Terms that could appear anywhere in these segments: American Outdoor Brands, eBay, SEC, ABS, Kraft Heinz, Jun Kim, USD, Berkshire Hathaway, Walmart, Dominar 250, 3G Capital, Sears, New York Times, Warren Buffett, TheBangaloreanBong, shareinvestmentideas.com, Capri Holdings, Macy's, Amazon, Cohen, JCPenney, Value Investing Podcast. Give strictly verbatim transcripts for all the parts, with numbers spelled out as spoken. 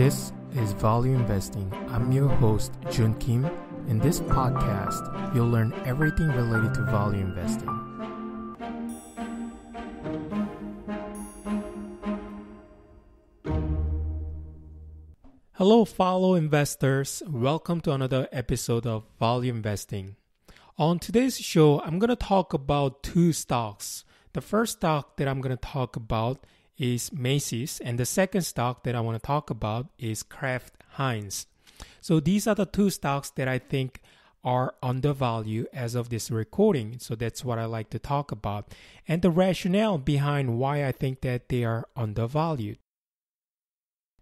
This is Value Investing. I'm your host, Jun Kim. In this podcast, you'll learn everything related to value investing. Hello, fellow investors. Welcome to another episode of Value Investing. On today's show, I'm going to talk about two stocks. The first stock that I'm going to talk about is Macy's, and the second stock that I want to talk about is Kraft Heinz. So these are the two stocks that I think are undervalued as of this recording. So that's what I like to talk about and the rationale behind why I think that they are undervalued.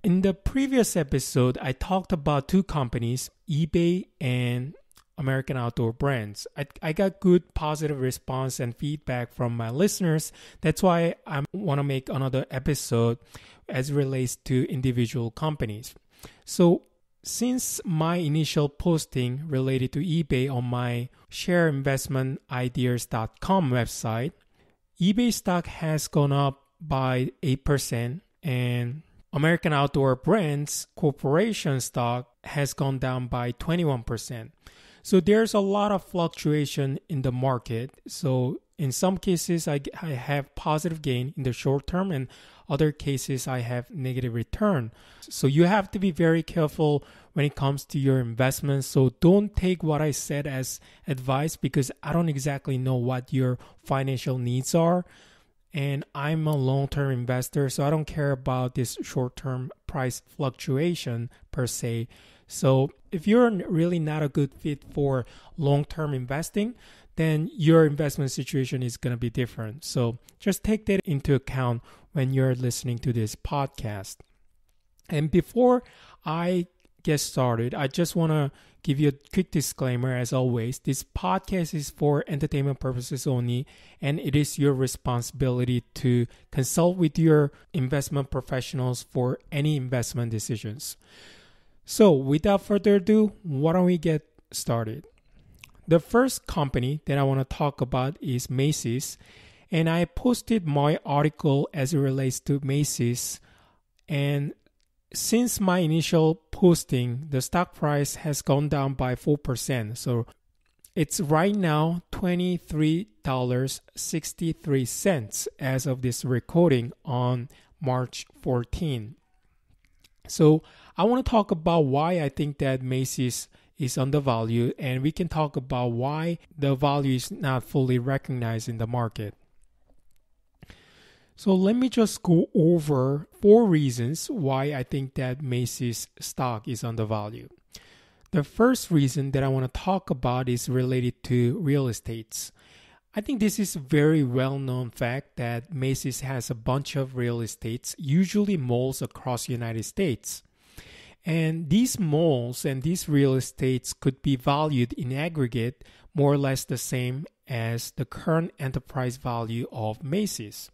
In the previous episode, I talked about two companies, eBay and American Outdoor Brands. I, I got good positive response and feedback from my listeners. That's why I want to make another episode as it relates to individual companies. So since my initial posting related to eBay on my share investment ideas dot com website, eBay stock has gone up by eight percent and American Outdoor Brands Corporation stock has gone down by twenty-one percent. So there's a lot of fluctuation in the market. So in some cases, I, I have positive gain in the short term, and other cases, I have negative return. So you have to be very careful when it comes to your investments. So don't take what I said as advice, because I don't exactly know what your financial needs are. And I'm a long-term investor, so I don't care about this short-term price fluctuation per se. So if you're really not a good fit for long-term investing, then your investment situation is going to be different. So just take that into account when you're listening to this podcast. And before I get started, I just want to give you a quick disclaimer. As always, this podcast is for entertainment purposes only, and it is your responsibility to consult with your investment professionals for any investment decisions. So without further ado, why don't we get started? The first company that I want to talk about is Macy's. And I posted my article as it relates to Macy's. And since my initial posting, the stock price has gone down by four percent. So it's right now twenty-three dollars and sixty-three cents as of this recording on March fourteenth. So I want to talk about why I think that Macy's is undervalued, and we can talk about why the value is not fully recognized in the market. So let me just go over four reasons why I think that Macy's stock is undervalued. The first reason that I want to talk about is related to real estates. I think this is a very well-known fact that Macy's has a bunch of real estates, usually malls across the United States. And these malls and these real estates could be valued in aggregate more or less the same as the current enterprise value of Macy's.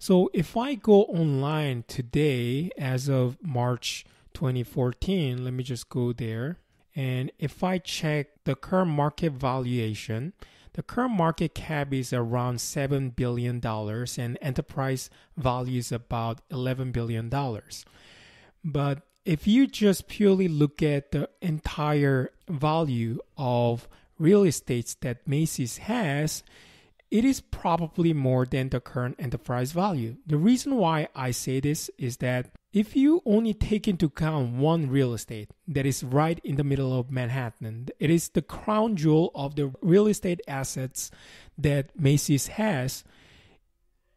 So if I go online today as of March twenty fourteen, let me just go there. And if I check the current market valuation, the current market cap is around seven billion dollars and enterprise value is about eleven billion dollars. But if you just purely look at the entire value of real estates that Macy's has, it is probably more than the current enterprise value. The reason why I say this is that if you only take into account one real estate that is right in the middle of Manhattan, it is the crown jewel of the real estate assets that Macy's has.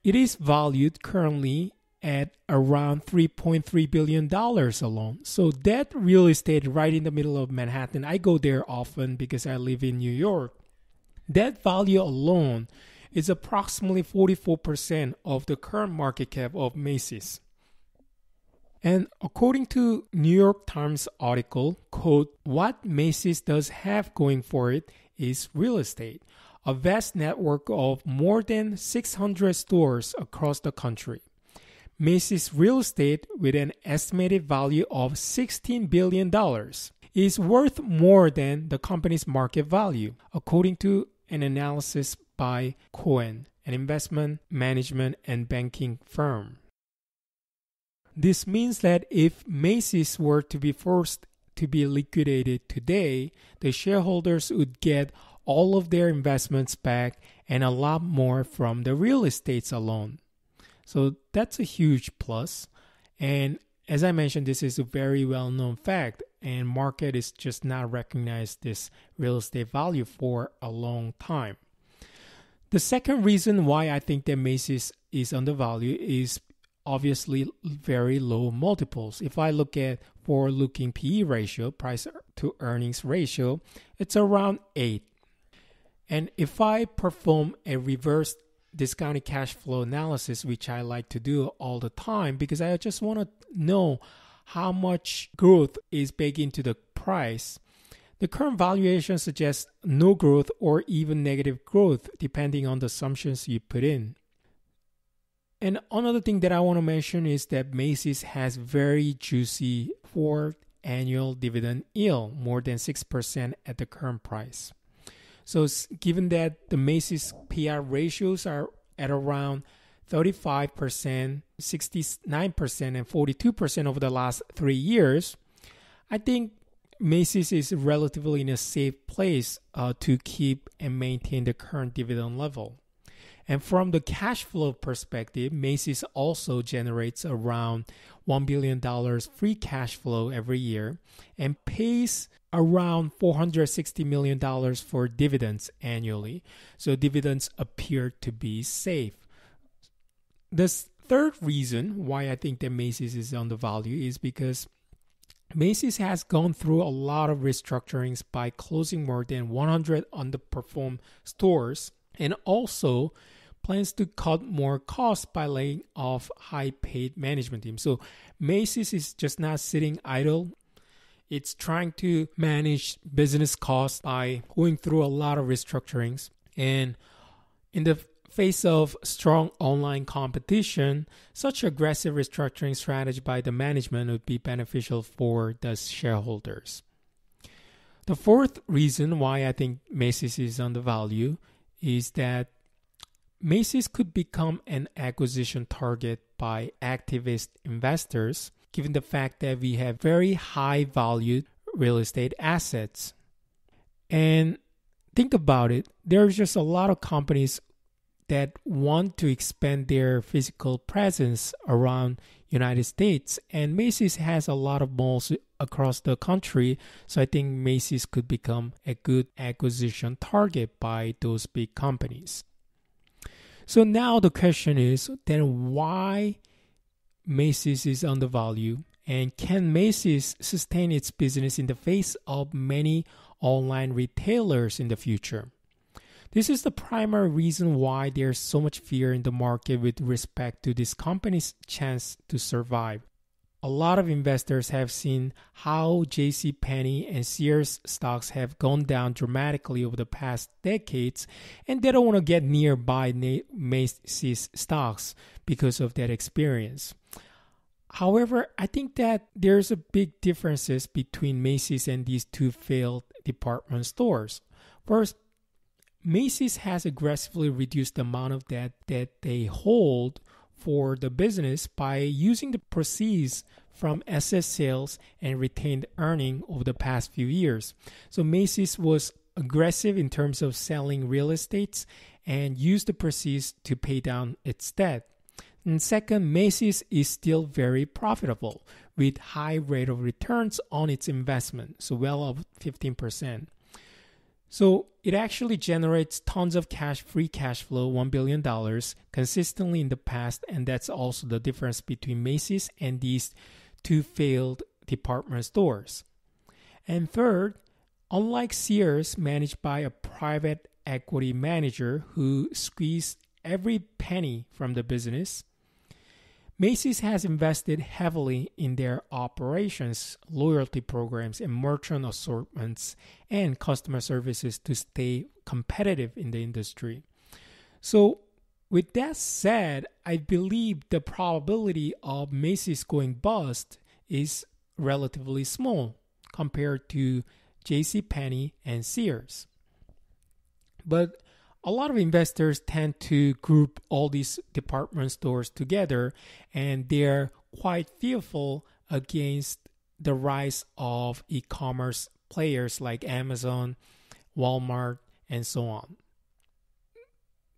It is valued currently at around three point three billion dollars alone. So that real estate right in the middle of Manhattan, I go there often because I live in New York. That value alone is approximately forty-four percent of the current market cap of Macy's. And according to New York Times article, quote, "What Macy's does have going for it is real estate, a vast network of more than six hundred stores across the country. Macy's real estate, with an estimated value of sixteen billion dollars, is worth more than the company's market value, according to an analysis by Cohen, an investment management and banking firm." This means that if Macy's were to be forced to be liquidated today, the shareholders would get all of their investments back and a lot more from the real estates alone. So that's a huge plus. And as I mentioned, this is a very well-known fact, and market is just not recognized this real estate value for a long time. The second reason why I think that Macy's is undervalued is obviously very low multiples. If I look at forward-looking P E ratio, price to earnings ratio, it's around eight. And if I perform a reverse discounted cash flow analysis, which I like to do all the time because I just want to know how much growth is baked into the price, the current valuation suggests no growth or even negative growth depending on the assumptions you put in. And another thing that I want to mention is that Macy's has very juicy fourth annual dividend yield, more than six percent at the current price. So given that the Macy's P R ratios are at around thirty-five percent, sixty-nine percent, and forty-two percent over the last three years, I think Macy's is relatively in a safe place uh, to keep and maintain the current dividend level. And from the cash flow perspective, Macy's also generates around one billion dollars free cash flow every year and pays around four hundred sixty million dollars for dividends annually. So dividends appear to be safe. The third reason why I think that Macy's is undervalued is because Macy's has gone through a lot of restructurings by closing more than one hundred underperformed stores, and also plans to cut more costs by laying off high-paid management teams. So Macy's is just not sitting idle. It's trying to manage business costs by going through a lot of restructurings. And in the face of strong online competition, such aggressive restructuring strategy by the management would be beneficial for the shareholders. The fourth reason why I think Macy's is undervalued is that Macy's could become an acquisition target by activist investors, given the fact that we have very high valued real estate assets. And think about it, there's just a lot of companies that want to expand their physical presence around United States, and Macy's has a lot of malls across the country, so I think Macy's could become a good acquisition target by those big companies. So now the question is, then why Macy's is undervalued, and can Macy's sustain its business in the face of many online retailers in the future? This is the primary reason why there's so much fear in the market with respect to this company's chance to survive. A lot of investors have seen how JCPenney and Sears stocks have gone down dramatically over the past decades, and they don't want to get nearby Macy's stocks because of that experience. However, I think that there's a big differences between Macy's and these two failed department stores. First, Macy's has aggressively reduced the amount of debt that they hold for the business by using the proceeds from asset sales and retained earnings over the past few years. So Macy's was aggressive in terms of selling real estates and used the proceeds to pay down its debt. And second, Macy's is still very profitable with high rate of returns on its investment, so well over fifteen percent. So it actually generates tons of cash, free cash flow, one billion dollars consistently in the past, and that's also the difference between Macy's and these two failed department stores. And third, unlike Sears, managed by a private equity manager who squeezed every penny from the business, Macy's has invested heavily in their operations, loyalty programs, and merchant assortments and customer services to stay competitive in the industry. So with that said, I believe the probability of Macy's going bust is relatively small compared to JCPenney and Sears. But a lot of investors tend to group all these department stores together, and their quite fearful against the rise of e-commerce players like Amazon, Walmart, and so on.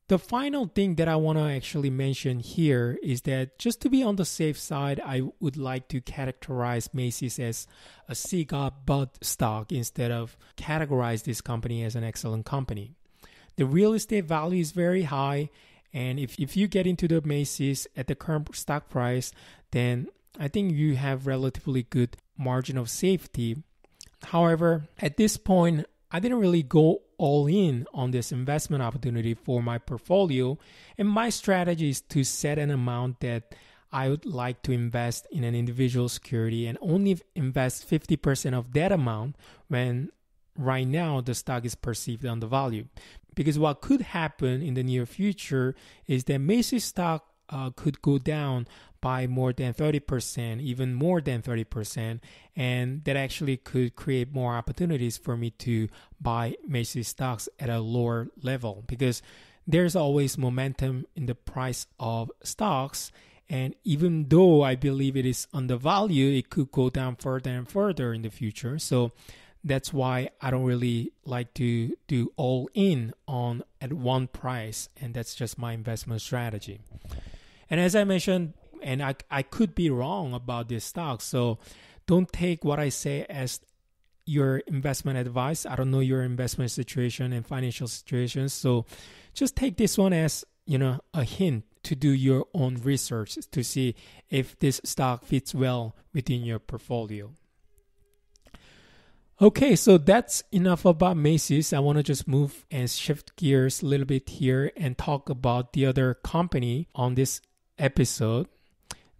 The final thing that I want to actually mention here is that, just to be on the safe side, I would like to categorize Macy's as a C GOP bud stock instead of categorize this company as an excellent company. The real estate value is very high, and if, if you get into the Macy's at the current stock price, then I think you have relatively good margin of safety. However, at this point, I didn't really go all in on this investment opportunity for my portfolio, and my strategy is to set an amount that I would like to invest in an individual security and only invest fifty percent of that amount when right now the stock is perceived undervalued. Because what could happen in the near future is that Macy's stock uh, could go down by more than thirty percent, even more than thirty percent, and that actually could create more opportunities for me to buy Macy's stocks at a lower level, because there's always momentum in the price of stocks, and even though I believe it is undervalued, it could go down further and further in the future. So that's why I don't really like to do all in on at one price, and that's just my investment strategy. And as I mentioned, and I, I could be wrong about this stock, so don't take what I say as your investment advice. I don't know your investment situation and financial situation, so just take this one as, you know, a hint to do your own research to see if this stock fits well within your portfolio. Okay, so that's enough about Macy's. I want to just move and shift gears a little bit here and talk about the other company on this episode.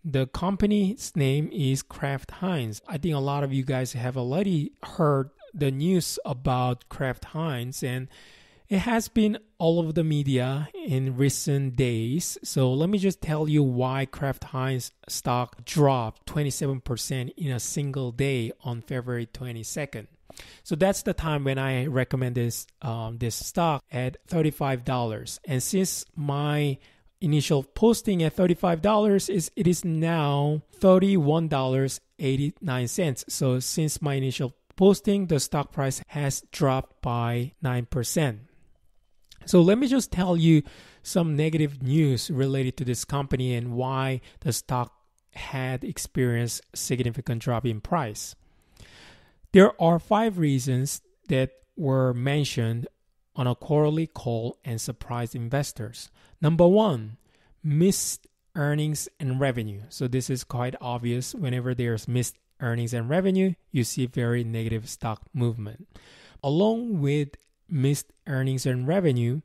The company's name is Kraft Heinz. I think a lot of you guys have already heard the news about Kraft Heinz, and it has been all over the media in recent days. So let me just tell you why Kraft Heinz stock dropped twenty-seven percent in a single day on February twenty-second. So that's the time when I recommend this, um, this stock at thirty-five dollars. And since my initial posting at thirty-five dollars, is it is now thirty-one dollars and eighty-nine cents. So since my initial posting, the stock price has dropped by nine percent. So let me just tell you some negative news related to this company and why the stock had experienced significant drop in price. There are five reasons that were mentioned on a quarterly call and surprised investors. Number one, missed earnings and revenue. So this is quite obvious. Whenever there's missed earnings and revenue, you see very negative stock movement. Along with missed earnings and revenue,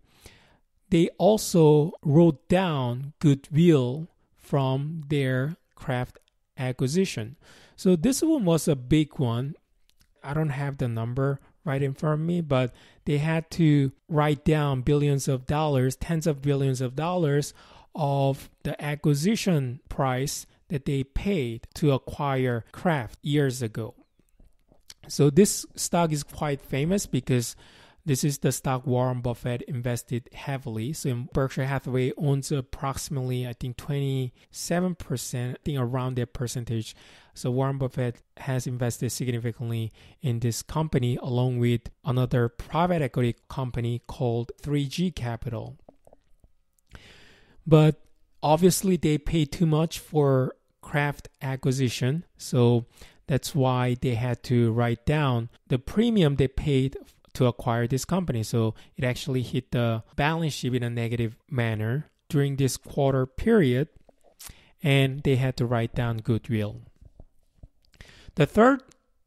they also wrote down goodwill from their Kraft acquisition. So this one was a big one. I don't have the number right in front of me, but they had to write down billions of dollars, tens of billions of dollars of the acquisition price that they paid to acquire Kraft years ago. So this stock is quite famous because this is the stock Warren Buffett invested heavily. So Berkshire Hathaway owns approximately, I think, twenty-seven percent, I think around that percentage. So Warren Buffett has invested significantly in this company, along with another private equity company called three G Capital. But obviously, they paid too much for Kraft acquisition. So that's why they had to write down the premium they paid to acquire this company. So it actually hit the balance sheet in a negative manner during this quarter period, and they had to write down goodwill. The third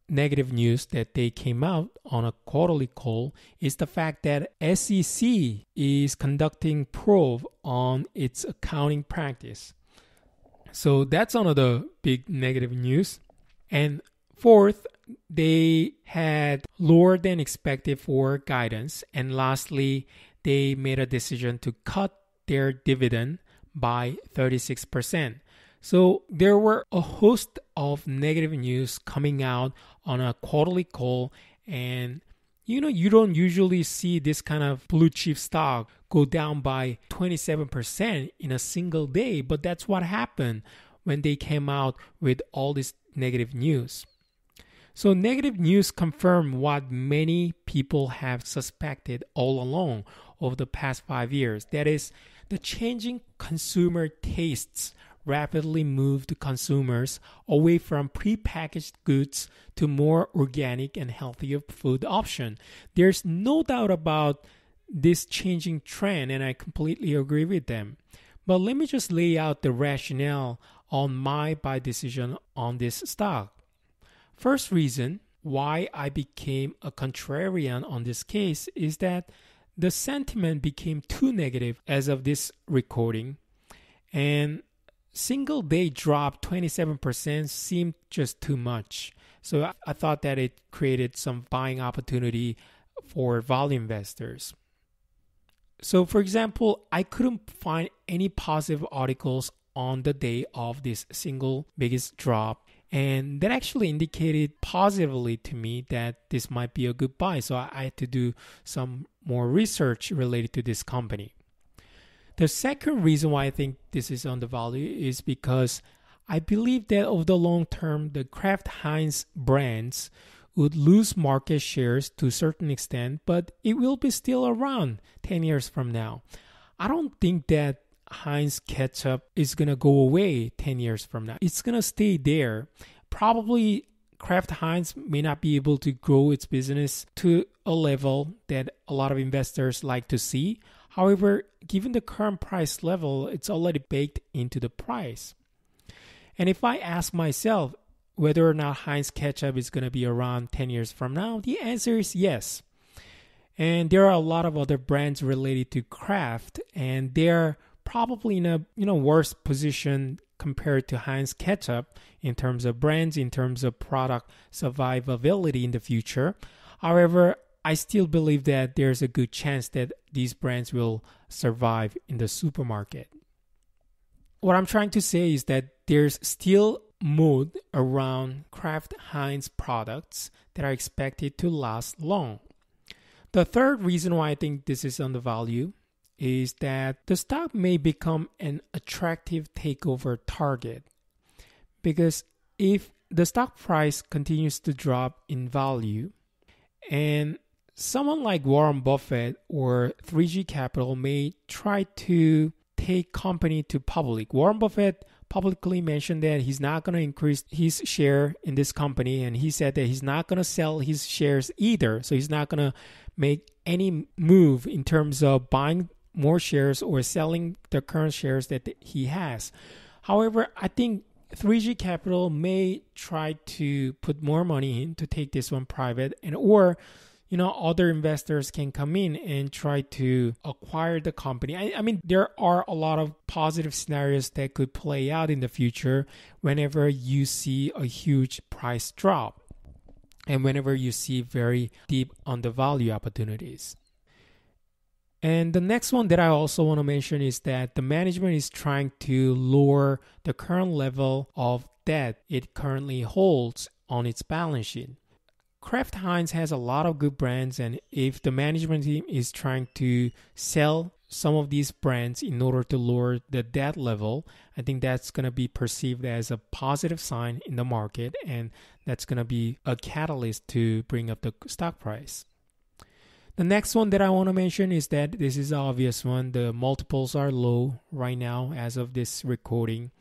negative news that they came out on a quarterly call is the fact that S E C is conducting probe on its accounting practice. So that's another big negative news. And fourth, they had lower than expected for guidance. And lastly, they made a decision to cut their dividend by thirty-six percent. So there were a host of negative news coming out on a quarterly call. And, you know, you don't usually see this kind of blue chip stock go down by twenty-seven percent in a single day. But that's what happened when they came out with all this negative news. So negative news confirmed what many people have suspected all along over the past five years. That is, the changing consumer tastes rapidly moved consumers away from prepackaged goods to more organic and healthier food options. There's no doubt about this changing trend, and I completely agree with them. But let me just lay out the rationale on my buy decision on this stock. First reason why I became a contrarian on this case is that the sentiment became too negative as of this recording, and single day drop twenty-seven percent seemed just too much. So I thought that it created some buying opportunity for value investors. So for example, I couldn't find any positive articles on the day of this single biggest drop, and that actually indicated positively to me that this might be a good buy. So I had to do some more research related to this company. The second reason why I think this is undervalued is because I believe that over the long term, the Kraft Heinz brands would lose market shares to a certain extent, but it will be still around ten years from now. I don't think that Heinz ketchup is going to go away ten years from now. It's going to stay there. Probably Kraft Heinz may not be able to grow its business to a level that a lot of investors like to see. However, given the current price level, it's already baked into the price. And if I ask myself whether or not Heinz ketchup is going to be around ten years from now, the answer is yes. And there are a lot of other brands related to Kraft, and they're probably in a you know worse position compared to Heinz ketchup in terms of brands, in terms of product survivability in the future. However, I still believe that there's a good chance that these brands will survive in the supermarket. What I'm trying to say is that there's still mood around Kraft Heinz products that are expected to last long. The third reason why I think this is undervalued is that the stock may become an attractive takeover target, because if the stock price continues to drop in value, and someone like Warren Buffett or three G Capital may try to take company to public. Warren Buffett publicly mentioned that he's not going to increase his share in this company, and he said that he's not going to sell his shares either. So he's not going to make any move in terms of buying more shares or selling the current shares that he has. However, I think three G Capital may try to put more money in to take this one private, and or you know other investors can come in and try to acquire the company. I, I mean, there are a lot of positive scenarios that could play out in the future whenever you see a huge price drop and whenever you see very deep undervalue opportunities. And the next one that I also want to mention is that the management is trying to lower the current level of debt it currently holds on its balance sheet. Kraft Heinz has a lot of good brands, and if the management team is trying to sell some of these brands in order to lower the debt level, I think that's going to be perceived as a positive sign in the market, and that's going to be a catalyst to bring up the stock price. The next one that I want to mention is that this is an obvious one. The multiples are low right now as of this recording.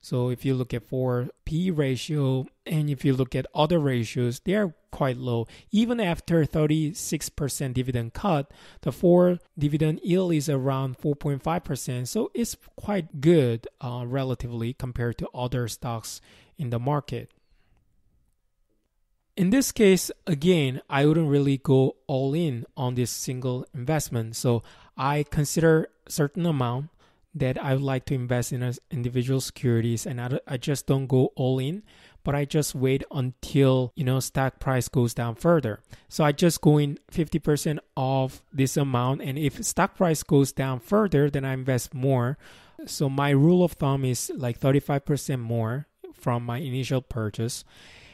So if you look at for P ratio and if you look at other ratios, they are quite low. Even after thirty-six percent dividend cut, the four dividend yield is around four point five percent. So it's quite good uh, relatively compared to other stocks in the market. In this case, again, I wouldn't really go all in on this single investment. So I consider a certain amount that I would like to invest in as individual securities, and I, I just don't go all in, but I just wait until, you know, stock price goes down further. So I just go in fifty percent of this amount, and if stock price goes down further, then I invest more. So my rule of thumb is like thirty-five percent more from my initial purchase.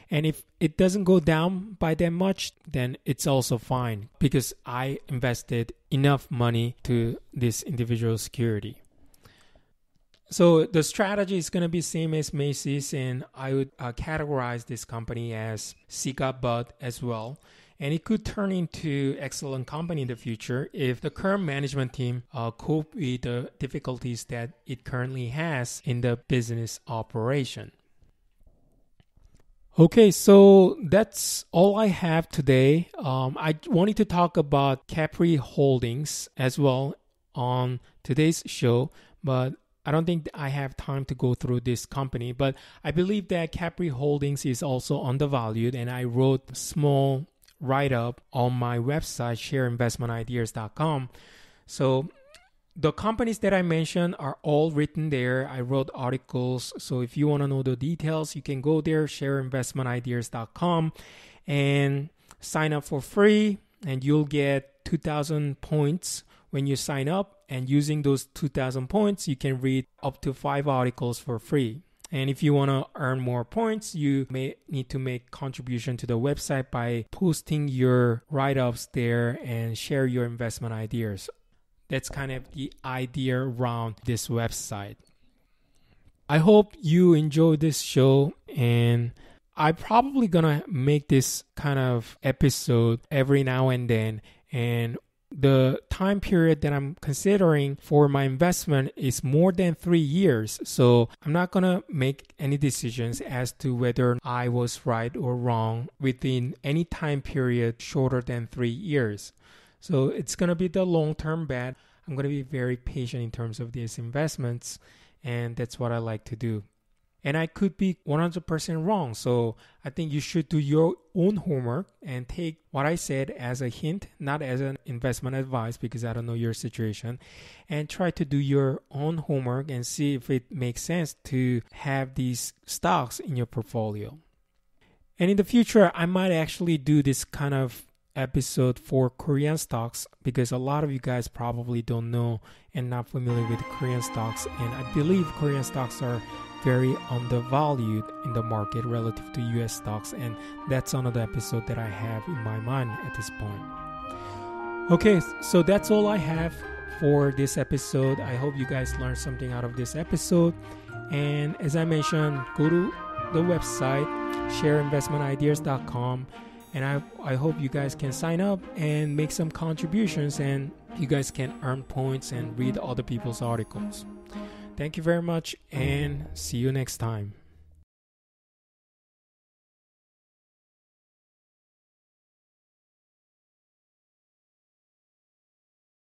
And if it doesn't go down by that much, then it's also fine because I invested enough money to this individual security. So the strategy is going to be same as Macy's, and I would uh, categorize this company as Sika Bud as well. And it could turn into excellent company in the future if the current management team uh, cope with the difficulties that it currently has in the business operation. Okay, so that's all I have today. Um, I wanted to talk about Capri Holdings as well on today's show, but I don't think I have time to go through this company. But I believe that Capri Holdings is also undervalued, and I wrote small write-up on my website, share investment ideas dot com. So the companies that I mentioned are all written there. I wrote articles. So if you want to know the details, you can go there, share investment ideas dot com, and sign up for free. And you'll get two thousand points when you sign up. And using those two thousand points, you can read up to five articles for free. And if you want to earn more points, you may need to make contribution to the website by posting your write-ups there and share your investment ideas. That's kind of the idea around this website. I hope you enjoyed this show, and I'm probably going to make this kind of episode every now and then. And the time period that I'm considering for my investment is more than three years. So I'm not going to make any decisions as to whether I was right or wrong within any time period shorter than three years. So it's going to be the long-term bet. I'm going to be very patient in terms of these investments, and that's what I like to do. And I could be one hundred percent wrong. So I think you should do your own homework and take what I said as a hint, not as an investment advice, because I don't know your situation. And try to do your own homework and see if it makes sense to have these stocks in your portfolio. And in the future, I might actually do this kind of episode for Korean stocks, because a lot of you guys probably don't know and not familiar with Korean stocks, and I believe Korean stocks are very undervalued in the market relative to U S stocks, and that's another episode that I have in my mind at this point. Okay, so that's all I have for this episode. I hope you guys learned something out of this episode, and as I mentioned, go to the website share investment ideas dot com. And I, I hope you guys can sign up and make some contributions, and you guys can earn points and read other people's articles. Thank you very much, and see you next time.